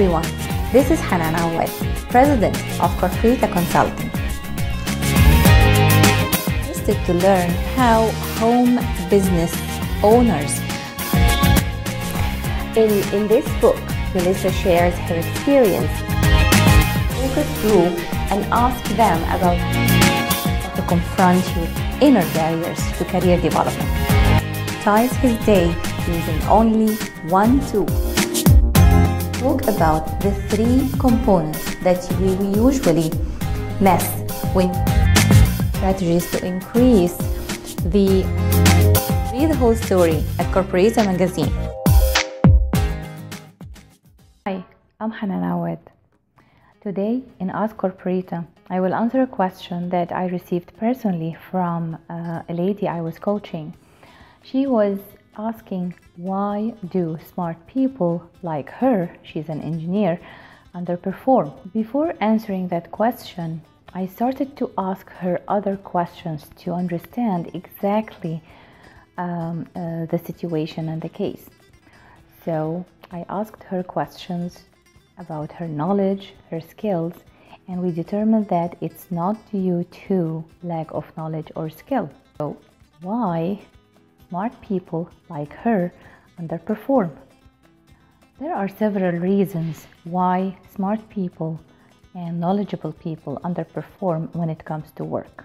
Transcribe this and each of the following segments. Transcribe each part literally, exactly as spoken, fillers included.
everyone. This is Hana Awad, President of Corporita Consulting. I'm interested to learn how home business owners. In, in this book, Melissa shares her experience. Walk us through and ask them about how to confront your inner barriers to career development. Ties his day using only one tool. Talk about the three components that we usually mess with. Strategies to increase the... Read the whole story at Corporita magazine. Hi, I'm Hana Awad. Today in Ask Corporita, I will answer a question that I received personally from uh, a lady I was coaching. She was asking, why do smart people like her, she's an engineer, underperform? Before answering that question, I started to ask her other questions to understand exactly um, uh, the situation and the case. So I asked her questions about her knowledge, her skills, and we determined that it's not due to lack of knowledge or skill. So why smart people like her underperform? There are several reasons why smart people and knowledgeable people underperform when it comes to work.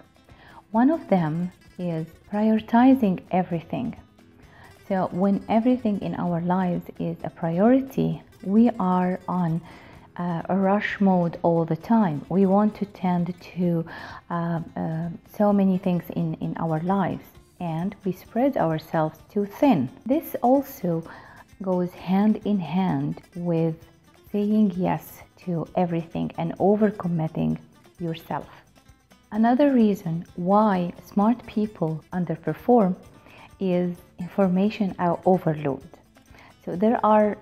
One of them is prioritizing everything. So when everything in our lives is a priority, we are on uh, a rush mode all the time. We want to tend to uh, uh, so many things in, in our lives, and we spread ourselves too thin. This also goes hand in hand with saying yes to everything and overcommitting yourself. Another reason why smart people underperform is information overload. So there are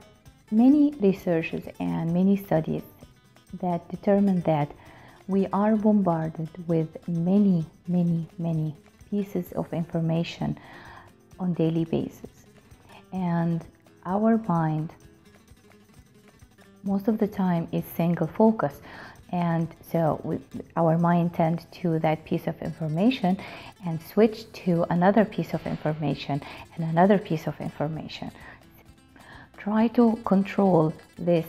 many researchers and many studies that determine that we are bombarded with many, many, many pieces of information on daily basis, and our mind most of the time is single focus, and so we, our mind tends to that piece of information and switch to another piece of information and another piece of information. Try to control this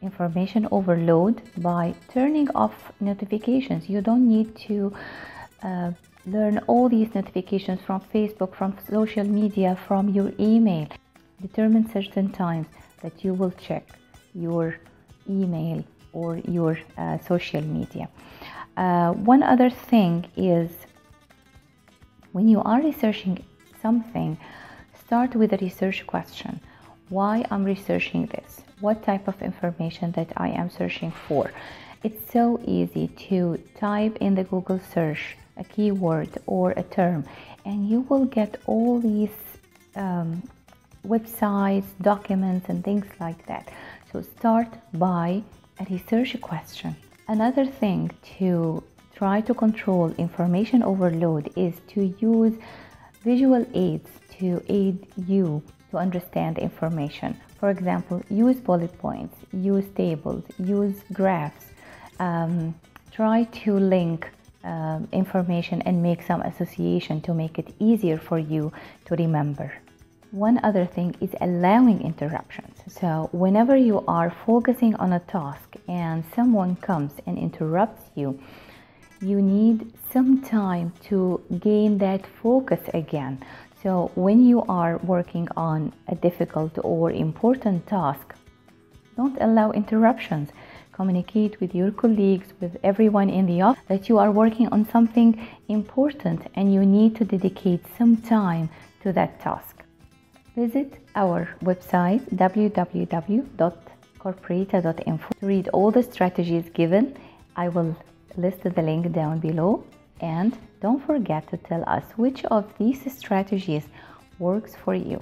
information overload by turning off notifications. You don't need to uh, learn all these notifications from Facebook, from social media, from your email. Determine certain times that you will check your email or your uh, social media. Uh, one other thing is, when you are researching something, start with a research question. Why I'm researching this? What type of information that I am searching for? It's so easy to type in the Google search a keyword or a term, and you will get all these um, websites, documents, and things like that. So start by a research question. Another thing to try to control information overload is to use visual aids to aid you to understand information. For example, use bullet points, use tables, use graphs, um, try to link Um, information and make some association to make it easier for you to remember. One other thing is allowing interruptions. So whenever you are focusing on a task and someone comes and interrupts you, you need some time to gain that focus again. So when you are working on a difficult or important task, don't allow interruptions. Communicate with your colleagues, with everyone in the office, that you are working on something important and you need to dedicate some time to that task. Visit our website w w w dot corporita dot info to read all the strategies given. I will list the link down below, and don't forget to tell us which of these strategies works for you.